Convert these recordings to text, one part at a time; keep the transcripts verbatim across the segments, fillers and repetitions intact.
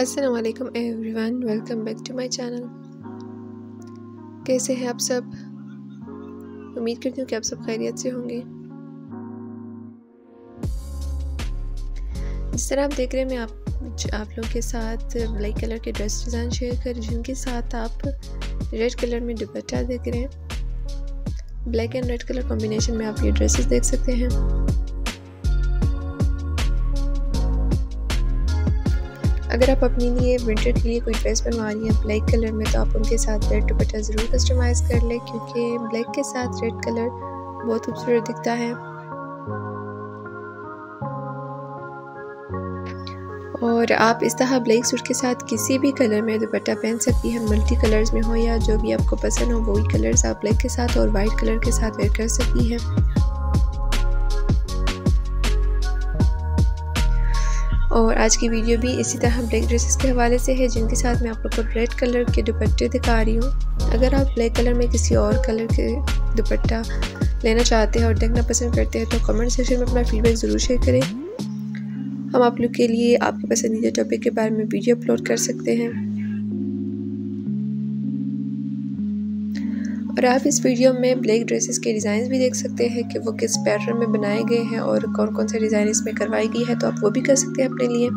अस्सलाम वालेकुम everyone, welcome back to my channel. कैसे हैं आप सब? उम्मीद करती हूँ कि आप सब खैरियत से होंगे। इस तरह आप देख रहे हैं, मैं आप आप लोगों के साथ ब्लैक कलर के ड्रेस डिज़ाइन शेयर कर, जिनके साथ आप रेड कलर में दुपट्टा देख रहे हैं। Black and red colour combination में आप ये ड्रेसेस देख सकते हैं। अगर आप अपने लिए विंटर के लिए कोई ड्रेस बनवा रही हैं ब्लैक कलर में, तो आप उनके साथ रेड दुपट्टा ज़रूर कस्टमाइज़ कर लें, क्योंकि ब्लैक के साथ रेड कलर बहुत खूबसूरत दिखता है। और आप इस तरह ब्लैक सूट के साथ किसी भी कलर में दुपट्टा पहन सकती हैं, मल्टी कलर्स में हो या जो भी आपको पसंद हो, वही कलर्स आप ब्लैक के साथ और वाइट कलर के साथ वेयर कर सकती हैं। और आज की वीडियो भी इसी तरह ब्लैक ड्रेसेस के हवाले से है, जिनके साथ मैं आप लोगों को रेड कलर के दुपट्टे दिखा रही हूँ। अगर आप ब्लैक कलर में किसी और कलर के दुपट्टा लेना चाहते हैं और देखना पसंद करते हैं, तो कमेंट सेक्शन में अपना फीडबैक ज़रूर शेयर करें। हम आप लोग के लिए आपके पसंदीदा टॉपिक के बारे में वीडियो अपलोड कर सकते हैं। और आप इस वीडियो में ब्लैक ड्रेसेस के डिज़ाइन भी देख सकते हैं कि वो किस पैटर्न में बनाए गए हैं और कौन कौन से डिज़ाइन इसमें करवाई गई है, तो आप वो भी कर सकते हैं अपने लिए।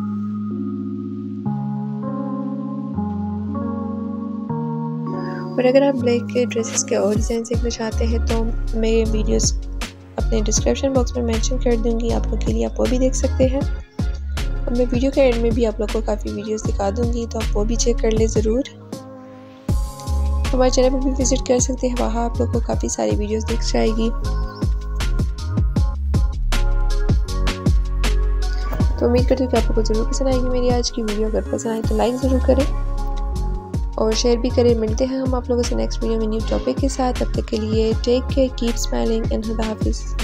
और अगर आप ब्लैक के ड्रेसेस के और डिज़ाइन देखना चाहते हैं, तो मेरे वीडियोज़ अपने डिस्क्रिप्शन बॉक्स में मैंशन कर दूँगी आप लोग के लिए, आप वो भी देख सकते हैं। और मैं वीडियो के एंड में भी आप लोग को काफ़ी वीडियोस दिखा दूंगी, तो आप वो भी चेक कर ले ज़रूर। हमारे चैनल पर भी विज़िट कर सकते हैं, वहाँ आप लोग को काफ़ी सारी वीडियोस दिख जाएगी। तो उम्मीद करती हूँ कि आप लोग को ज़रूर पसंद आएगी मेरी आज की वीडियो। अगर पसंद आए तो लाइक ज़रूर करें और शेयर भी करें। मिलते हैं हम आप लोगों से नेक्स्ट वीडियो में न्यू टॉपिक के साथ। तब तक के लिए take care, keep smiling and खुदा हाफिज़।